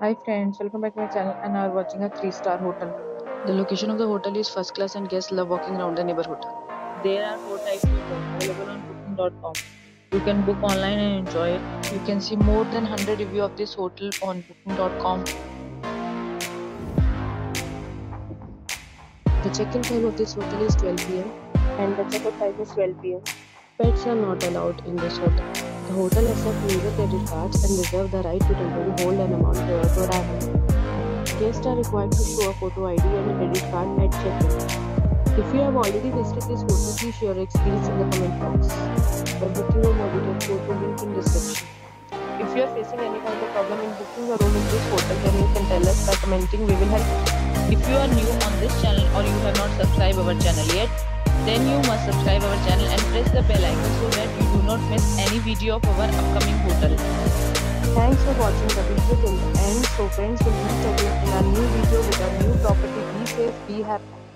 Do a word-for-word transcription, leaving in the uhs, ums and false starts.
Hi friends, welcome back to my channel and are watching a three star hotel. The location of the hotel is first class and guests love walking around the neighborhood. There are four types of rooms available on booking dot com. You can book online and enjoy it. You can see more than one hundred reviews of this hotel on booking dot com. The check-in time of this hotel is twelve p m and the check-out time is twelve p m Pets are not allowed in this hotel. The hotel accepts major credit cards and reserves the right to temporarily hold an amount prior to arrival. Guests are required to show a photo I D and a credit card at check-in. If you have already visited this hotel, please share your experience in the comment box. For booking or more details, go to link in description. If you are facing any kind of problem in booking a room in this hotel, then you can tell us by commenting. We will help you. If you are new on this channel or you have not subscribed our channel yet, then you must subscribe our channel and press the bell icon so that you do not miss any video of our upcoming hotel. Thanks for watching the video till the end. So friends, will meet again in our new video with our new property. Be safe, be happy.